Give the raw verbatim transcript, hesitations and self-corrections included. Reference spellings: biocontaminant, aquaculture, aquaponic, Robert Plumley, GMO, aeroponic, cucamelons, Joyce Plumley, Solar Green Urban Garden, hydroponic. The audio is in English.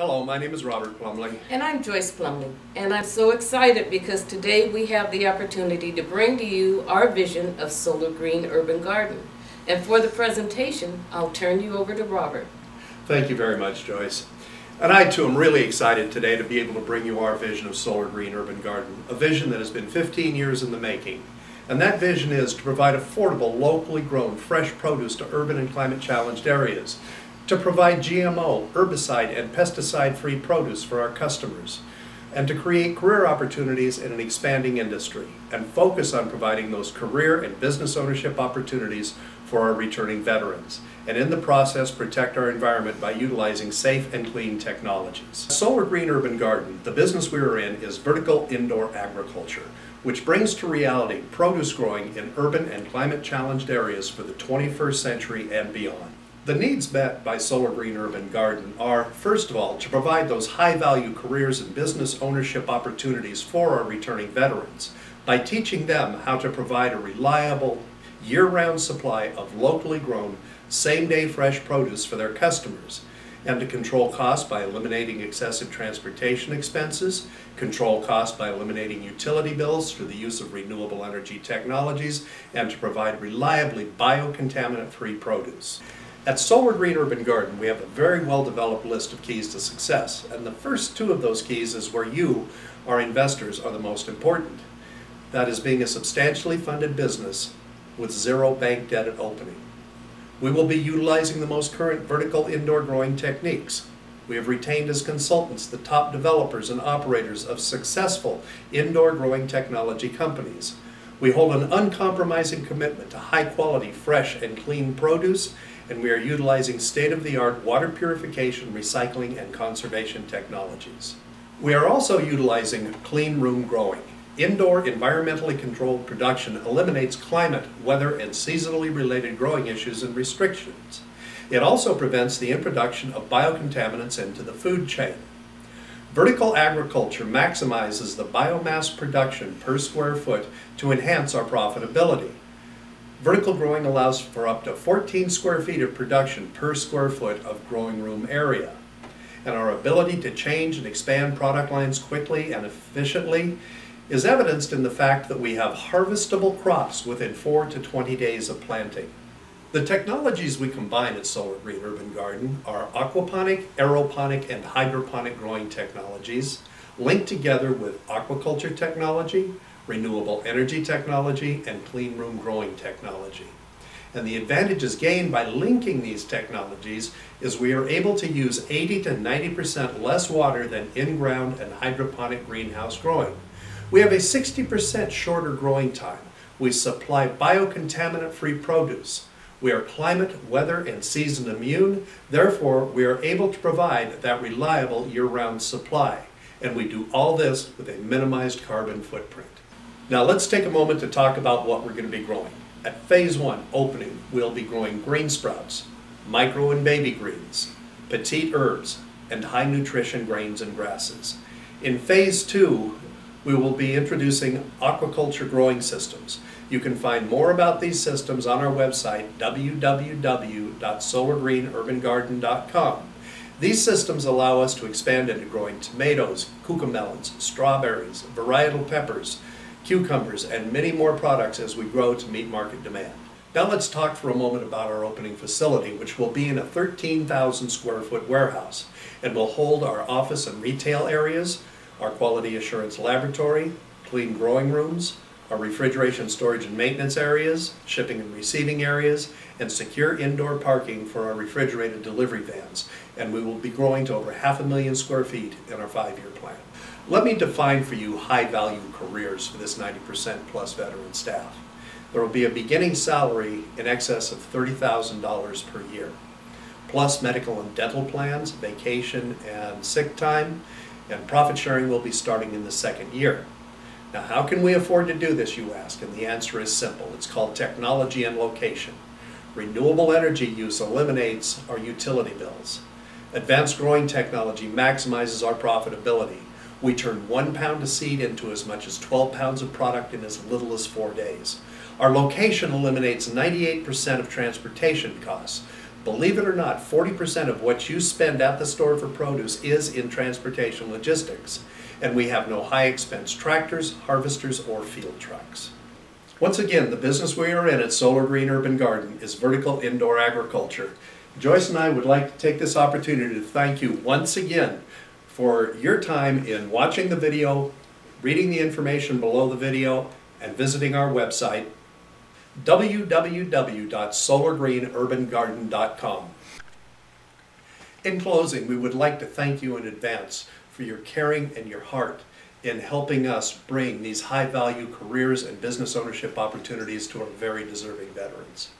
Hello, my name is Robert Plumley. And I'm Joyce Plumley. And I'm so excited because today we have the opportunity to bring to you our vision of Solar Green Urban Garden. And for the presentation, I'll turn you over to Robert. Thank you very much, Joyce. And I, too, am really excited today to be able to bring you our vision of Solar Green Urban Garden, a vision that has been fifteen years in the making. And that vision is to provide affordable, locally grown, fresh produce to urban and climate-challenged areas, to provide G M O, herbicide, and pesticide-free produce for our customers, and to create career opportunities in an expanding industry, and focus on providing those career and business ownership opportunities for our returning veterans, and in the process protect our environment by utilizing safe and clean technologies. Solar Green Urban Garden, the business we are in, is vertical indoor agriculture, which brings to reality produce growing in urban and climate-challenged areas for the twenty-first century and beyond. The needs met by Solar Green Urban Garden are, first of all, to provide those high-value careers and business ownership opportunities for our returning veterans by teaching them how to provide a reliable, year-round supply of locally grown, same-day fresh produce for their customers, and to control costs by eliminating excessive transportation expenses, control costs by eliminating utility bills through the use of renewable energy technologies, and to provide reliably biocontaminant-free produce. At Solar Green Urban Garden, we have a very well-developed list of keys to success, and the first two of those keys is where you, our investors, are the most important. That is being a substantially funded business with zero bank debt at opening. We will be utilizing the most current vertical indoor growing techniques. We have retained as consultants the top developers and operators of successful indoor growing technology companies. We hold an uncompromising commitment to high-quality, fresh, and clean produce, and we are utilizing state-of-the-art water purification, recycling, and conservation technologies. We are also utilizing clean room growing. Indoor, environmentally controlled production eliminates climate, weather, and seasonally related growing issues and restrictions. It also prevents the introduction of biocontaminants into the food chain. Vertical agriculture maximizes the biomass production per square foot to enhance our profitability. Vertical growing allows for up to fourteen square feet of production per square foot of growing room area. And our ability to change and expand product lines quickly and efficiently is evidenced in the fact that we have harvestable crops within four to twenty days of planting. The technologies we combine at Solar Green Urban Garden are aquaponic, aeroponic, and hydroponic growing technologies linked together with aquaculture technology, renewable energy technology, and clean room growing technology. And the advantages gained by linking these technologies is we are able to use eighty to ninety percent less water than in-ground and hydroponic greenhouse growing. We have a sixty percent shorter growing time. We supply biocontaminant-free produce. We are climate, weather, and season immune. Therefore, we are able to provide that reliable year-round supply. And we do all this with a minimized carbon footprint. Now let's take a moment to talk about what we're going to be growing. At phase one opening, we'll be growing green sprouts, micro and baby greens, petite herbs, and high nutrition grains and grasses. In phase two, we will be introducing aquaculture growing systems. You can find more about these systems on our website, w w w dot solar green urban garden dot com. These systems allow us to expand into growing tomatoes, cucamelons, strawberries, varietal peppers, cucumbers, and many more products as we grow to meet market demand. Now let's talk for a moment about our opening facility, which will be in a thirteen thousand square foot warehouse and will hold our office and retail areas, our quality assurance laboratory, clean growing rooms, our refrigeration, storage, and maintenance areas, shipping and receiving areas, and secure indoor parking for our refrigerated delivery vans. And we will be growing to over half a million square feet in our five-year plan. Let me define for you high-value careers for this ninety percent plus veteran staff. There will be a beginning salary in excess of thirty thousand dollars per year, plus medical and dental plans, vacation and sick time, and profit sharing will be starting in the second year. Now, how can we afford to do this, you ask? And the answer is simple. It's called technology and location. Renewable energy use eliminates our utility bills. Advanced growing technology maximizes our profitability. We turn one pound of seed into as much as twelve pounds of product in as little as four days. Our location eliminates ninety-eight percent of transportation costs. Believe it or not, forty percent of what you spend at the store for produce is in transportation logistics, and we have no high-expense tractors, harvesters, or field trucks. Once again, the business we are in at Solar Green Urban Garden is vertical indoor agriculture. Joyce and I would like to take this opportunity to thank you once again for your time in watching the video, reading the information below the video, and visiting our website, w w w dot solar green urban garden dot com. In closing, we would like to thank you in advance for your caring and your heart in helping us bring these high-value careers and business ownership opportunities to our very deserving veterans.